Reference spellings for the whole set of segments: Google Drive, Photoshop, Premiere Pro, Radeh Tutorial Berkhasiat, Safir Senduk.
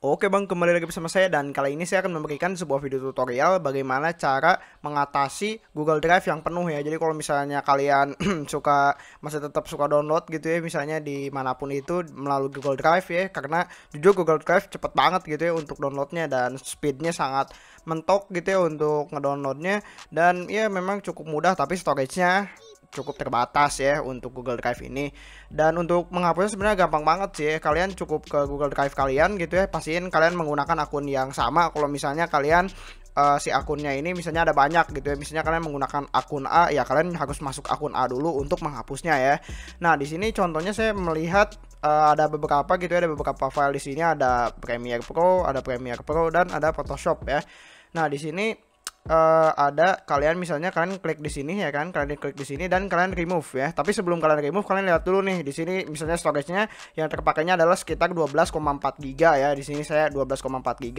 Oke bang, kembali lagi bersama saya dan kali ini saya akan memberikan sebuah video tutorial bagaimana cara mengatasi Google Drive yang penuh ya. Jadi kalau misalnya kalian masih tetap suka download gitu ya, misalnya dimanapun itu melalui Google Drive ya, karena jujur Google Drive cepet banget gitu ya untuk downloadnya dan speednya sangat mentok gitu ya untuk ngedownloadnya, dan ya memang cukup mudah tapi storage-nya cukup terbatas ya untuk Google Drive ini. Dan untuk menghapusnya sebenarnya gampang banget sih ya. Kalian cukup ke Google Drive kalian gitu ya, pastiin kalian menggunakan akun yang sama. Kalau misalnya kalian si akunnya ini misalnya ada banyak gitu ya, misalnya kalian menggunakan akun A ya, kalian harus masuk akun A dulu untuk menghapusnya ya. Nah di sini contohnya saya melihat ada beberapa gitu ya, ada beberapa file di sini, ada Premiere Pro, dan ada Photoshop ya. Nah di sini ada kalian klik di sini ya kan, kalian klik di sini dan kalian remove ya. Tapi sebelum kalian remove, kalian lihat dulu nih di sini misalnya storage-nya yang terpakainya adalah sekitar 12,4 GB ya. Di sini saya 12,4 GB.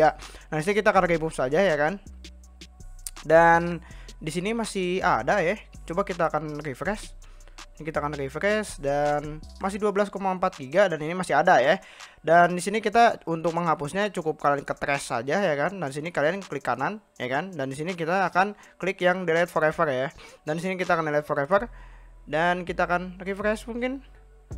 Nah, di sini kita akan remove saja ya kan. Dan di sini masih ada ya. Coba kita akan refresh. Dan masih 12,4 GB, dan ini masih ada ya. Dan di sini kita untuk menghapusnya cukup kalian ke trash saja ya kan. Dan di sini kalian klik kanan ya kan. Dan di sini kita akan klik yang delete forever ya. Dan di sini kita akan delete forever dan kita akan refresh, mungkin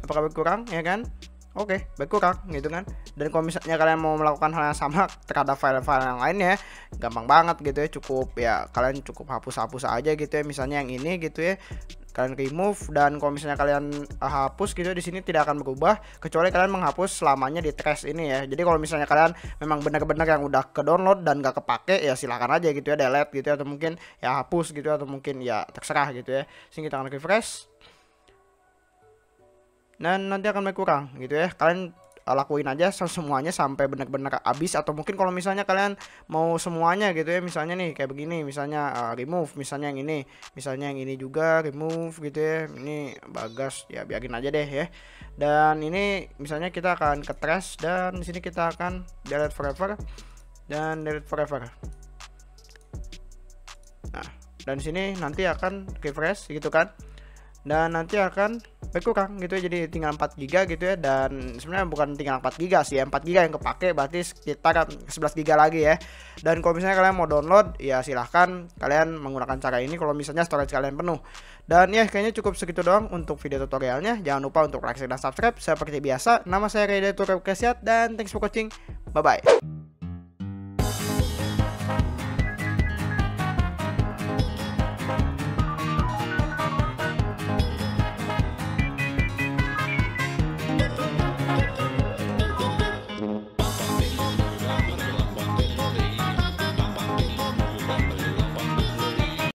apakah berkurang ya kan. Oke, berkurang gitu kan. Dan kalau misalnya kalian mau melakukan hal yang sama terhadap file-file yang lainnya, gampang banget gitu ya. Cukup ya, kalian cukup hapus-hapus aja gitu ya. Misalnya yang ini gitu ya, kalian remove, dan kalau misalnya kalian hapus gitu di sini tidak akan berubah kecuali kalian menghapus selamanya di trash ini ya. Jadi kalau misalnya kalian memang benar-benar yang udah ke download dan gak kepake ya silahkan aja gitu ya, delete gitu ya, atau mungkin ya hapus gitu, atau mungkin ya terserah gitu ya. Sini kita akan refresh dan nanti akan berkurang gitu ya. Kalian lakuin aja semuanya sampai benar-benar habis, atau mungkin kalau misalnya kalian mau semuanya gitu ya, misalnya nih kayak begini, misalnya remove, misalnya yang ini, juga remove gitu ya. Ini bagas ya, biarin aja deh ya. Dan ini misalnya kita akan ke trash dan di sini kita akan delete forever dan delete forever. Nah, dan di sini nanti akan refresh gitu kan. Dan nanti akan berkurang gitu ya, jadi tinggal 4 GB gitu ya. Dan sebenarnya bukan tinggal 4 GB sih ya, 4 GB yang kepake, berarti sekitar 11 GB lagi ya. Dan kalau misalnya kalian mau download ya silahkan kalian menggunakan cara ini kalau misalnya storage kalian penuh. Dan ya kayaknya cukup segitu doang untuk video tutorialnya. Jangan lupa untuk like, share, dan subscribe seperti biasa. Nama saya Radeh Tutorial Berkhasiat dan thanks for watching. Bye bye.